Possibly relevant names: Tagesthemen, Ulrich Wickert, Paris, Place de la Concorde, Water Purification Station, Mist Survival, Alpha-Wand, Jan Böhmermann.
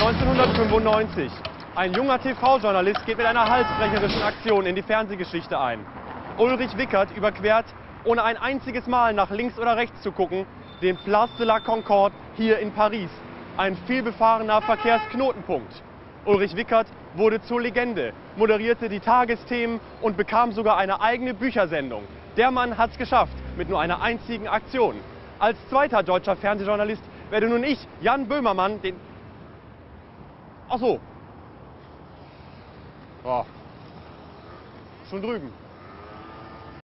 1995. Ein junger TV-Journalist geht mit einer halsbrecherischen Aktion in die Fernsehgeschichte ein. Ulrich Wickert überquert, ohne ein einziges Mal nach links oder rechts zu gucken, den Place de la Concorde hier in Paris. Ein vielbefahrener Verkehrsknotenpunkt. Ulrich Wickert wurde zur Legende, moderierte die Tagesthemen und bekam sogar eine eigene Büchersendung. Der Mann hat's geschafft, mit nur einer einzigen Aktion. Als zweiter deutscher Fernsehjournalist werde nun ich, Jan Böhmermann, den... Ach so. Oh. Schon drüben.